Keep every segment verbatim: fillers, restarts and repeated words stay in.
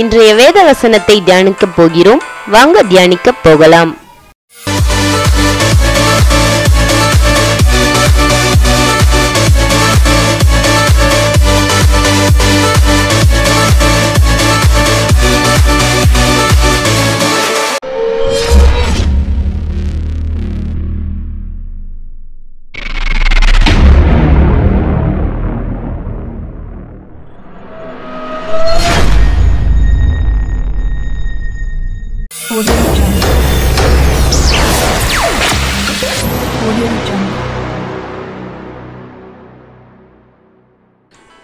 இன்றைய வேத வசனத்தை தியானிக்க போகிறோம். வாங்க தியானிக்க போகலாம்.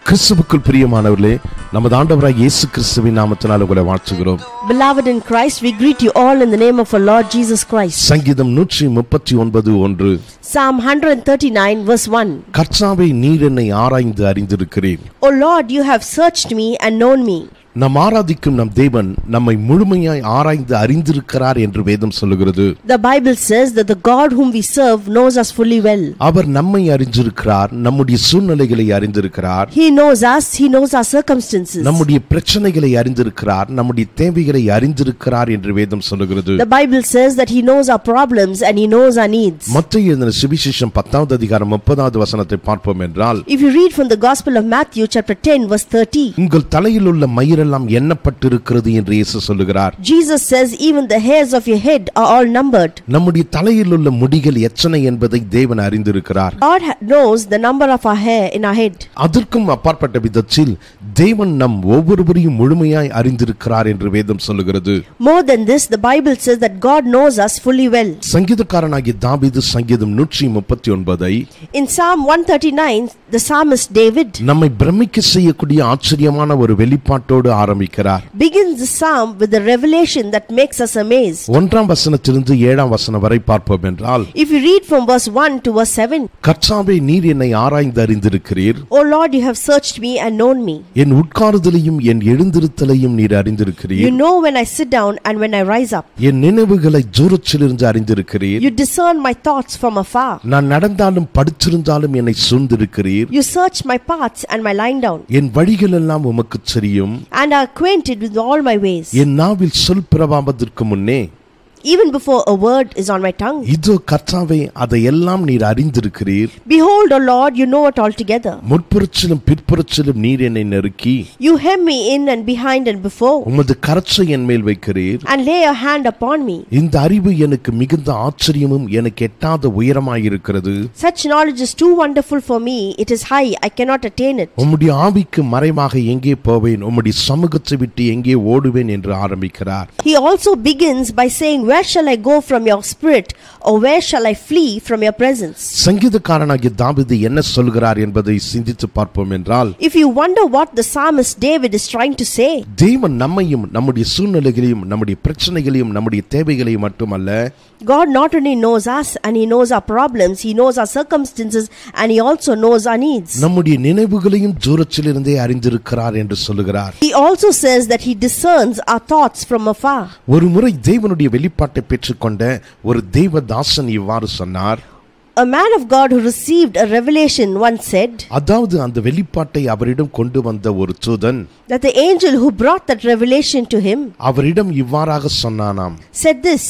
கிறிஸ்துவுக்குள் பிரியமானவர்களே, நமது ஆண்டவராய் இயேசு கிறிஸ்துவின் நாமத்தினால் உங்களை வாழ்த்துகிறோம். Beloved in Christ, we greet you all in the name of our Lord Jesus Christ. சங்கீதம் நூற்று முப்பத்தி ஒன்பது ஒன்று. Psalm one thirty-nine verse one. கர்த்தாவே, நீர் என்னை ஆராய்ந்து அறிந்திருக்கிறீர். O Lord, you have searched me and known me. நம் ஆராதிக்கும் நம் தேவன் நம்மை முழுமையாய் ஆராய்ந்து அறிந்திருக்கிறார் என்று வேதம் சொல்லுகிறது. The Bible says that the God whom we serve knows us fully well. அவர் நம்மை அறிந்திருக்கிறார், நம்முடைய சூழ்நிலைகளை அறிந்திருக்கிறார். He knows us, he knows our circumstances. நம்முடைய பிரச்சனைகளை அறிந்திருக்கிறார், நம்முடைய தேவைகளை அறிந்திருக்கிறார் என்று வேதம் சொல்லுகிறது. The Bible says that he knows our problems and he knows our needs. மத்தேயு எழுதின சுவிசேஷம் பத்தாவது அதிகாரம் முப்பதாவது வசனத்தை பார்ப்போம் என்றால், If you read from the Gospel of Matthew chapter ten verse thirty. உங்கள் தலையில் உள்ள மயிர் எண்ணப்பட்டிருக்கிறது என்று இயேசு சொல்லுகிறார். Jesus says even the hairs of your head are all numbered. நம்முடைய தலையில் உள்ள முடிகள் எத்தனை என்பதை தேவன் அறிந்திருக்கிறார். God knows the number of our hair in our head. அதற்கும் அப்பாற்பட்ட விதத்தில் தேவன் நம் ஒவ்வொருவரையும் முழுமையாய் அறிந்திருக்கிறார் என்று வேதம் சொல்லுகிறது. More than this, the Bible says that God knows us fully well. சங்கீதக்காரனாகிய தாவீது சங்கீதம் நூற்று முப்பத்தி ஒன்பது ஐ, In Psalm one thirty-nine, the psalmist David நம்மை பிரமிக்க செய்யக்கூடிய ஆச்சரியமான ஒரு வெளிப்பாட்டோடு ஆரம்பிக்கிறார். Begins the psalm with the revelation that makes us amazed. ஒன்றாம் வசனத்திலிருந்து ஏழாம் வசனம் வரை பார்ப்போம் என்றால், If you read from verse one to verse seven. கர்த்தாவே, நீர் என்னை ஆராய்ந்து அறிந்திருக்கிறீர். O Lord, you have searched me and known me. என் உட்காருதலையும் என் எழுந்திருதலையும் நீர் அறிந்திருக்கிறீர். You know when I sit down and when I rise up. என் நினைவுகளை தூரத்திலிருந்து அறிந்திருக்கிறீர். You discern my thoughts from afar. நான் நடந்தாலும் படுத்திருந்தாலும் என்னை சூழ்ந்திருக்கிறீர். You search my paths and my lying down. என் வழிகள் எல்லாம் உமக்குத் தெரியும். And are acquainted with all my ways. என் நாவில் சொல் பிரவாகத்திற்கு முன்னே, even before a word is on my tongue. இதோ கர்த்தாவே, அதையெல்லாம் நீர் அறிந்திருக்கிறீர். Behold, O Lord, you know it altogether. முற்புறத்திலும் பிற்புறத்திலும் நீர் என்னை நெருக்கி, You hem me in and behind and before. உமது கரத்தை என் மேல் வைக்கிறீர். And lay your hand upon me. இந்த அறிவு எனக்கு மிகுந்த ஆச்சரியமும் எனக்கு எட்டாத உயரமாய் இருக்கிறது. Such knowledge is too wonderful for me. It is high. I cannot attain it. உம்முடைய ஆவிக்கு மறைவாக எங்கே போவேன், உம்முடைய சமூகத்தை விட்டு எங்கே ஓடுவேன் என்று ஆரம்பிக்கிறார். He also begins by saying, Where shall I go from your spirit, or where shall I flee from your presence? சங்கீதக்காரனாகிய தாவீது என்ன சொல்கிறார் என்பதை சிந்தித்து பார்ப்போம் என்றால், If you wonder what the psalmist David is trying to say. தேவன் நம்மையும் நம்முடைய சூழ்நிலைகளையும் நம்முடைய பிரச்சனைகளையும் நம்முடைய தேவைகளையும் மட்டுமல்ல, God not only knows us and he knows our problems, he knows our circumstances and he also knows our needs. நம்முடைய நினைவுகளையும் தூரத்திலிருந்தே அறிந்திருக்கிறார் என்று சொல்கிறார். He also says that he discerns our thoughts from afar. ஒருமுறை தேவனுடைய வெளி பாட்டை பெற்றுக்கொண்ட ஒரு தேவதாசன் இவ்வாறு சொன்னார். A man of God who received a revelation once said, அதாவது அந்த வெளிப்பாட்டை அவரிடம் கொண்டு வந்த ஒரு தூதன், That the angel who brought that revelation to him, அவரிடம் இவ்வாறாக சொன்னானாம், Said this,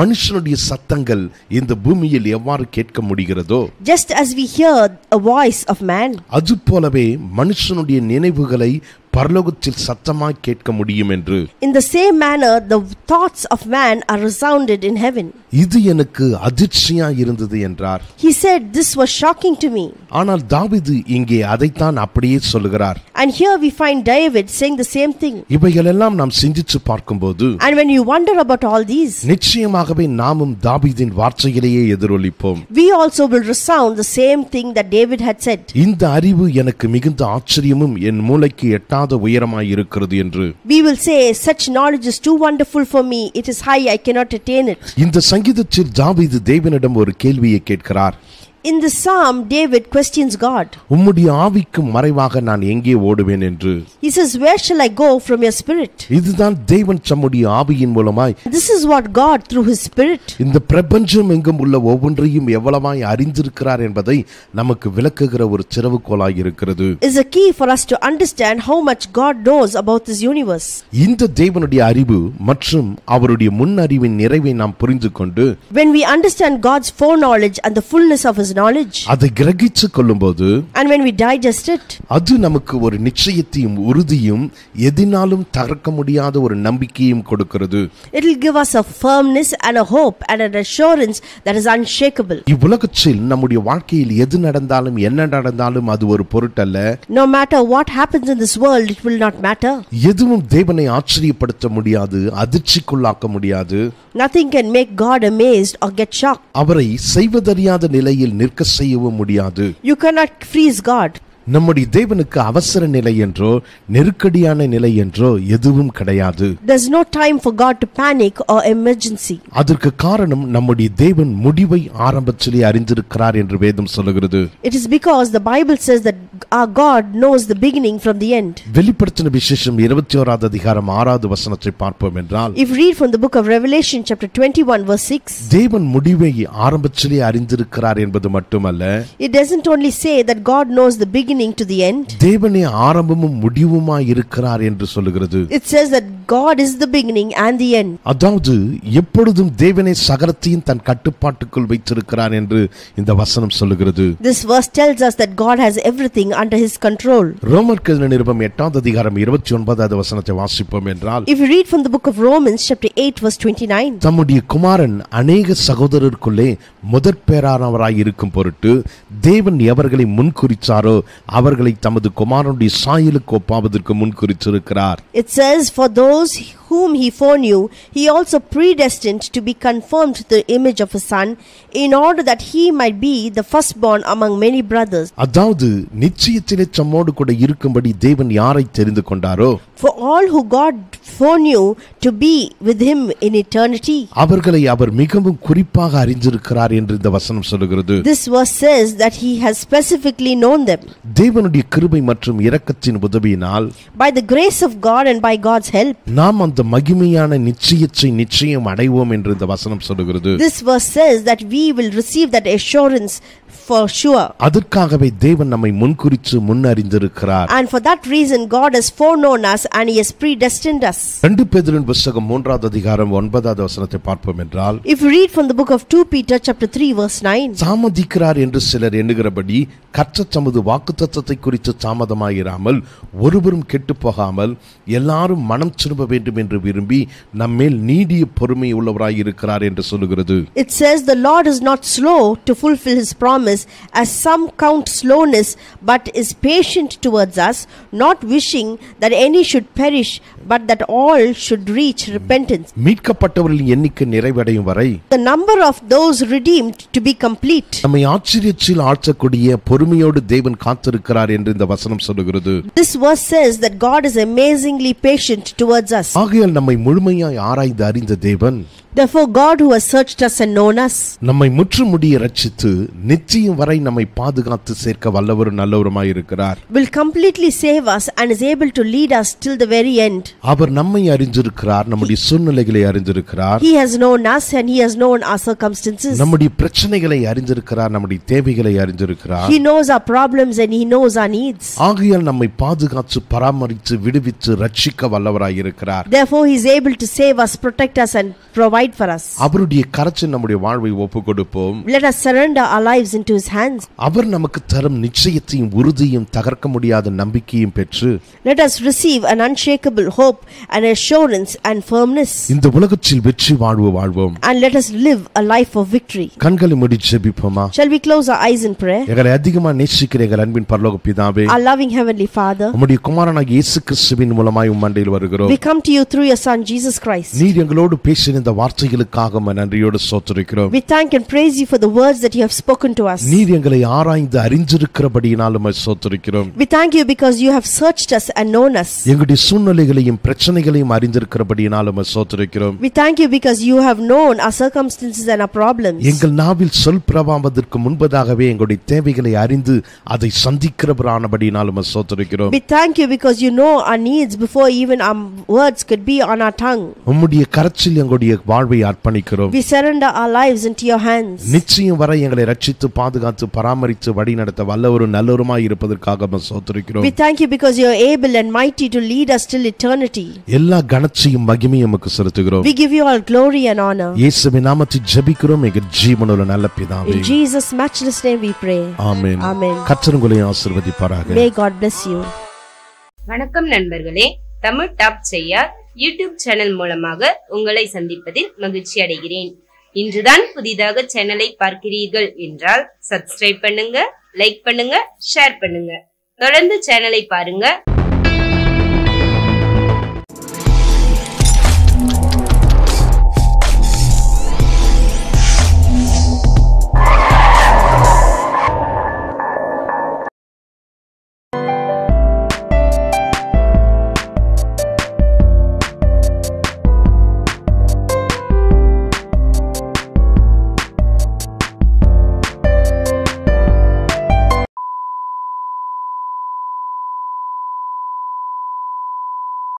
மனுஷனுடைய சத்தங்கள் இந்த பூமியில் எவ்வாறு கேட்க முடிகிறதோ, Just as we hear a voice of man, அது போலவே மனுஷனுடைய நினைவுகளை பரலோகத்தில் சத்தமாய் கேட்க முடியும் என்று. In the same manner the thoughts of man are resounded in heaven. இது எனக்கு அதிர்ச்சியாய் இருந்தது என்றார். He said this was shocking to me. ஆனால் தாவீது இங்கே அதைத்தான் அப்படியே சொல்கிறார். And here we find David saying the same thing. இவைகளெல்லாம் நாம் சிந்தித்து பார்க்கும்போது, And when you wonder about all these, நிச்சயமாகவே நாமும் தாவீதின் வார்த்தைகளையே எதிரொலிப்போம். We also will resound the same thing that David had said. இந்த அறிவு எனக்கு மிகுந்த ஆச்சரியமும் என் மூளைக்கு எட்டாத உயரமாயிருக்கிறது என்று. We will say such knowledge is too wonderful for me. It is high. I cannot attain it. இந்த சங்கீதத்தில் தாவீது தேவனிடம் ஒரு கேள்வியை கேட்கிறார். In the psalm, David questions God. உம்முடைய ஆவிக்கு மறைவாக நான் எங்கே ஓடுவேன் என்று. He says, where shall I go from your spirit? இதுதான் தேவன் தம்முடைய ஆவியின் மூலமாய். This is what God through his spirit. இந்த பிரபஞ்சம் எங்கும் உள்ள ஒவ்வொன்றையும் எவ்வளவாய் அறிந்திருக்கிறார் என்பதை நமக்கு விளக்குகிற ஒரு சிறவுகோலாய் இருக்கிறது. Is a key for us to understand how much God knows about this universe. இந்த தேவனுடைய அறிவு மற்றும் அவருடைய முன்னறிவின் நிறைவை நாம் புரிந்துகொண்டு when we understand God's foreknowledge and the fullness of his knowledge அது கிரகிச்சு கொள்ளும்போது and when we digest it அது நமக்கு ஒரு நிச்சயத்தையும் உறுதியும் எதினாலும் தரக்க முடியாத ஒரு நம்பிக்கையும் கொடுக்கிறது. It will give us a firmness and a hope and an assurance that is unshakable. இவ்வுலகத்தில் நம்முடைய வாழ்க்கையில் எது நடந்தாலும் என்ன நடந்தாலும் அது ஒரு பொருட்டல்ல. No matter what happens in this world it will not matter. எதுவும் தேவனை ஆச்சரியப்படுத்த முடியாது, அதிர்ச்சிக்குள்ளாக்க முடியாது. Nothing can make God amazed or get shocked. அவரை செய்வதறியாத நிலையில் நிற்க செய்யவும் முடியாது. You cannot freeze God. நம்முடைய தேவனுக்கு அவசர நிலை என்றோ நெருக்கடியான நிலை என்றோ எதுவும் கிடையாது. There's no time for God to panic or emergency. அதற்கு காரணம் நம்முடைய தேவன் முடிவை ஆரம்பத்திலே அறிந்திருக்கிறார் என்று வேதம் சொல்கிறது. It is because the Bible says that our God knows the beginning from the end. வெளிப்படுத்தின விசேஷம் இருபத்தொன்றாவது அதிகாரம் ஆறாவது வசனத்தை பார்ப்போம் என்றால் If read from the book of Revelation chapter twenty-one verse six தேவன் முடிவை ஆரம்பத்திலே அறிந்திருக்கிறார் என்பது மட்டுமல்ல. It doesn't only say that God knows the beginning to the end. தேவனே ஆரம்பமும் முடிவுமாய் இருக்கிறார் என்று சொல்கிறது. It says that God is the beginning and the end. அதாவது எப்பொழுதும் தேவனே சகலத்தையும் தன் கட்டுப்பாட்டுக்குள் வைத்திருக்கிறார் என்று இந்த வசனம் சொல்கிறது. This verse tells us that God has everything under his control. ரோமர் கடிதம் நிருபம் எட்டாவது அதிகாரம் இருபத்தொன்பதாவது வசனத்தை வாசிப்போம் என்றால் If you read from the book of Romans chapter eight verse twenty-nine தம்முடைய குமாரன் अनेक சகோதரருக்குள்ளே முதற்பேறானவராய் இருக்கும் பொருட்டு தேவன் எவர்களை முன்குறிச்சாரோ அவர்களை தமது குமாரனுடைய சாயலுக்கு ஒப்பாவதற்கு முன் குறித்திருக்கிறார். It says for those whom he foreknew he also predestined to be conformed to the image of his son in order that he might be the firstborn among many brothers. அதாவது நிச்சயத்திலே தம்மோடு கூட இருக்கும்படி தேவன் யாரை தெரிந்து கொண்டாரோ For all who God foreknew to be with him in eternity அவர்களை அவர் மிகவும் குறிப்பாக அறிந்திருக்கிறார் என்று இந்த வசனம் சொல்கிறது. This verse says that he has specifically known them. தேவனுடைய கிருபை மற்றும் இரக்கத்தின் உதவியினால் By the grace of God and by God's help நாம் அந்த மகிமையான நிச்சயத்தை நிச்சயம் அடைவோம் என்று இந்த வசனம் சொல்கிறது. This verse says that we will receive that assurance for sure. அதற்காகவே தேவன் நம்மை முன்குறித்து முன்னறிந்திருக்கிறார். And for that reason God has foreknown us and he has predestined us. இரண்டு பேதுருவின் புத்தகம் மூன்றாவது அதிகாரம் ஒன்பதாவது வசனத்தை பார்ப்போம் என்றால் If you read from the book of second Peter chapter three verse nine தாமதிக்கிறார் என்று சிலர் எண்ணுகிறபடி கர்த்தர் தமது வாக்குத்தத்தத்தை குறித்து தாமதமாயிராமல் ஒருவரும் கெட்டுப் போகாமல் எல்லாரும் மனம் திரும்ப வேண்டும் என்று விரும்பி நம்மேல் நீடிய பொறுமை உள்ளவராய் இருக்கிறார் என்று சொல்கிறது. It says the Lord is not slow to fulfill his promise as some count slowness but is patient towards us not wishing that any should perish but that all should reach repentance. மீட்கப்பட்டவர்களின் எண்ணிக்கை நிறைவடையும் வரை The number of those redeemed to be complete. நம்மை ஆச்சரியத்தில் ஆழ்த்தக்கூடிய பொறுமையோடு தேவன் காத்திருக்கிறார் என்று இந்த வசனம் சொல்கிறது. This verse says that God is amazingly patient towards us. ஆகையால் நம்மை முழுமையாய் ஆராய்ந்து அறிந்த தேவன் Therefore God who has searched us and known us நம்மை முற்றுமுடிய இரட்சித்து நித்தியம் வரை நம்மை பாதுகாத்து சேர்க்க வல்லவரும் நல்லவருமாய் இருக்கிறார். Will completely save us and is able to lead us till the very end. அவர் நம்மை அறிந்திருக்கிறார், நம்முடைய சூழ்நிலைகளை அறிந்திருக்கிறார். He has known us and he has known our circumstances. நம்முடைய பிரச்சனைகளை அறிந்திருக்கிறார், நம்முடைய தேவைகளை அறிந்திருக்கிறார். He knows our problems and he knows our needs. ஆகையால் நம்மை பாதுகாத்து பராமரித்து விடுவித்து இரட்சிக்க வல்லவராய் இருக்கிறார். Therefore he is able to save us, protect us and provide for us. அவருடைய கரத்தில் நம்முடைய வாழ்வை ஒப்புக்கொடுப்போம். Let us surrender our lives into his hands. அவர் நமக்கு தரும் நிச்சயத்தையும் உறுதியையும் தகர்க்க முடியாத நம்பிக்கையும் பெற்று Let us receive an unshakable hope and assurance and firmness. இந்த உலகத்தில் வெற்றி வாழ்வு வாழ்வோம். And let us live a life of victory. கண்களை மூடி ஜெபிப்போமா? Shall we close our eyes in prayer? எங்களை அதிகமாக நேசிக்கிற எங்கள் அன்பின் பரலோக பிதாவே, Our loving heavenly Father, உம்முடைய குமாரனாகிய இயேசு கிறிஸ்துவின் மூலமாய் உம் மண்டையில் வருகிறோம். We come to you through your son Jesus Christ. நீர் எங்களோடு பேசின இந்த வார்த்தைகளுக்காக நன்றியோடு ஸ்தோத்திரிக்கிறோம். We thank and praise you for the words that you have spoken to us. நீர் எங்களை ஆராய்ந்து அறிந்திருக்கிறபடியினால் உம்மை ஸ்தோத்திரிக்கிறோம். We thank you because you have searched us and known us. எங்களுடைய சூழ்நிலைகளையும் பிரச்சனைகளையும் அறிந்திருக்கிற கொடுத்தபடியினால் உம்மை ஸ்தோத்திரிக்கிறோம். We thank you because you have known our circumstances and our problems. எங்கள் நாவில் சொல் பிரவாகத்திற்கு முன்பதாகவே எங்களுடைய தேவைகளை அறிந்து அதை சந்திக்கிறவரானபடியினால் உம்மை ஸ்தோத்திரிக்கிறோம். We thank you because you know our needs before even our words could be on our tongue. உம்முடைய கரத்தில் எங்களுடைய வாழ்வை அர்ப்பணிக்கிறோம். We surrender our lives into your hands. நிச்சயம் வரை எங்களை இரட்சித்து பாதுகாத்து பராமரித்து வழிநடத்த வல்லவரும் நல்லவருமாய் இருப்பதற்காக உம்மை ஸ்தோத்திரிக்கிறோம். We thank you because you are able and mighty to lead us till eternity. எல்லா கணத்தியும் மகிமையும் உமக்கு செலுத்துகிறோம். We give you all glory and honor. இயேசுவின் நாமத்தில் ஜெபிக்கிறோம் எங்கள் ஜீவனுள்ள நல்ல பிதாவே. In Jesus matchless name we pray. Amen. Amen. கர்த்தர் உங்களை ஆசீர்வதிப்பாராக. May God bless you. வணக்கம் நண்பர்களே, Tamil top Cheyyar YouTube channel மூலமாக உங்களை சந்திப்பதில் மகிழ்ச்சி அடைகிறேன். இன்றுதான் புதிதாக சேனலை பார்க்கிறீர்கள் என்றால் சப்ஸ்கிரைப் பண்ணுங்க, லைக் பண்ணுங்க, ஷேர் பண்ணுங்க. தொடர்ந்து சேனலை பாருங்க.